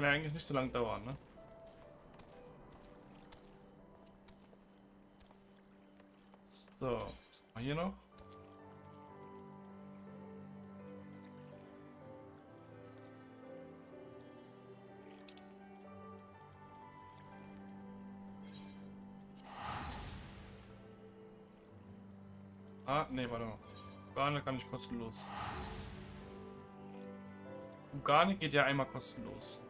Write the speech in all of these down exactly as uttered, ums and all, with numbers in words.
Kann ja eigentlich nicht so lange dauern, ne? So, was haben wir hier noch? Ah, ne, warte mal. Ugane kann ich kostenlos. Ugane geht ja einmal kostenlos.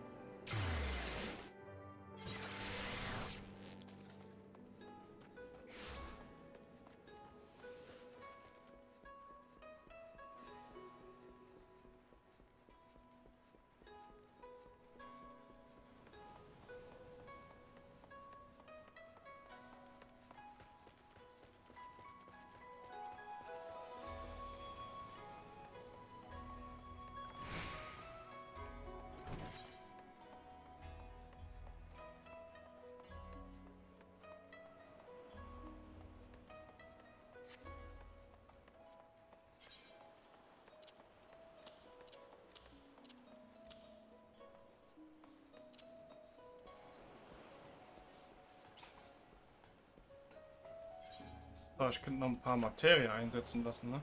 Ich könnte noch ein paar Materie einsetzen lassen, ne?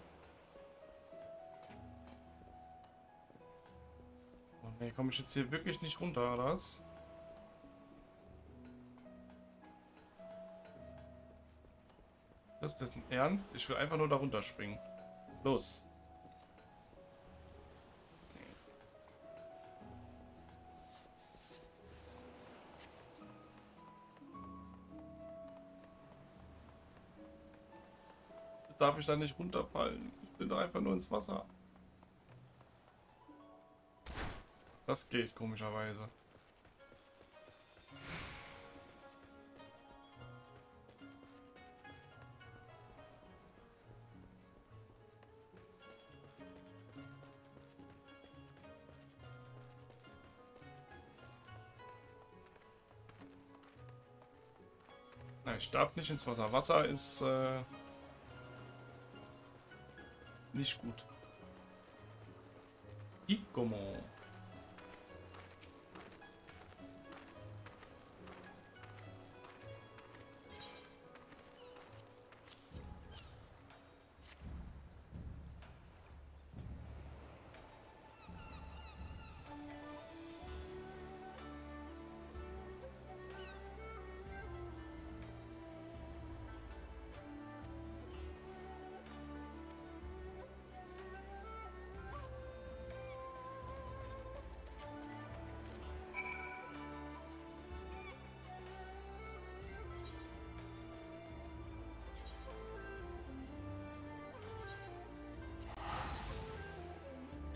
Oh ne, komme ich jetzt hier wirklich nicht runter, oder was? Das ist dessen Ernst? Ich will einfach nur da runter springen. Los! Darf ich da nicht runterfallen? Ich bin da einfach nur ins Wasser. Das geht komischerweise. Nein, ich darf nicht ins Wasser. Wasser ist... Äh nicht gut. Ikomo.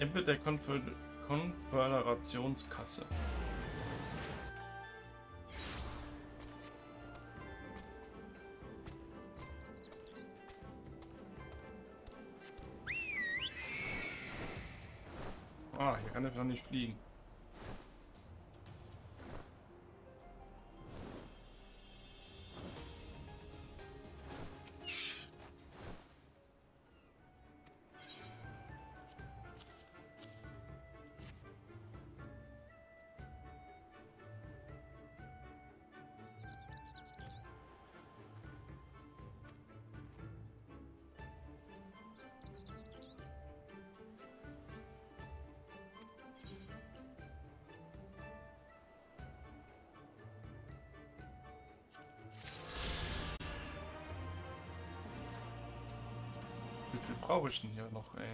Embed der Konfö Konföderationskasse. Ah, hier kann ich noch nicht fliegen. Brauche ich denn hier noch, ey?